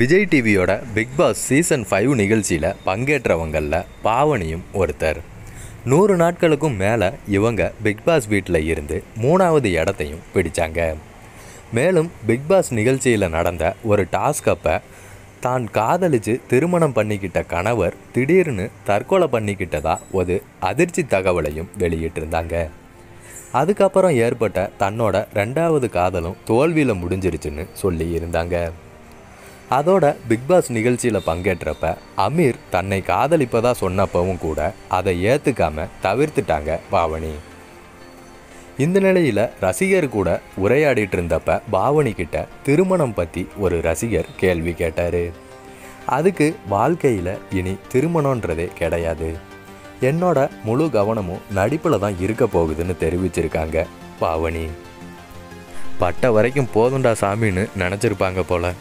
Vijay TV oda Big Boss Season 5 நிகழ்ச்சியில பங்கேற்றவங்கல்ல பாவனியும் ஒருத்தர் 100 நாட்களுக்கும் மேல இவங்க பிக் பாஸ் வீட்ல இருந்து மூணாவது இடத்தையும் பிடிச்சாங்க. மேலும் பிக் பாஸ் நிகழ்ச்சியில நடந்த ஒரு டாஸ்க் அப்ப தான் காதலிச்சு திருமணம் பண்ணிக்கிட்ட கணவர் திடீர்னு தற்கொலை பண்ணிக்கிட்டதா ஒரு அதிர்ச்சி தகவலையும் வெளியிட்டிருந்தாங்க. அதுக்கு அப்புறம் ஏற்பட்ட தன்னோட இரண்டாவது காதலும் தோல்வியில முடிஞ்சிருச்சுன்னு சொல்லி இருந்தாங்க. அதோட பிக் பாஸ் நிகழ்ச்சியில பங்கேற்றப்ப அமீர் தன்னை காதலிப்பதா சொன்னப்பவும் கூட அதை ஏத்துக்காம தவிர்த்துட்டாங்க பாவனி. இந்த நிலையில ரசிகர் கூட உரையாடிட்டு இருந்தப்ப பாவனி கிட்ட திருமணம் பத்தி ஒரு ரசிகர் கேள்வி கேட்டாரு. அதுக்கு வாழ்க்கையில இனி திருமணம்ன்றதே கிடையாது, என்னோட முழு கவனமும் நடிப்பில் தான் இருக்க போகுதுன்னு தெரிவிச்சிருக்காங்க பாவனி. பட்ட வரைக்கும் போதுண்டா சாமின்னு நினச்சிருப்பாங்க போல.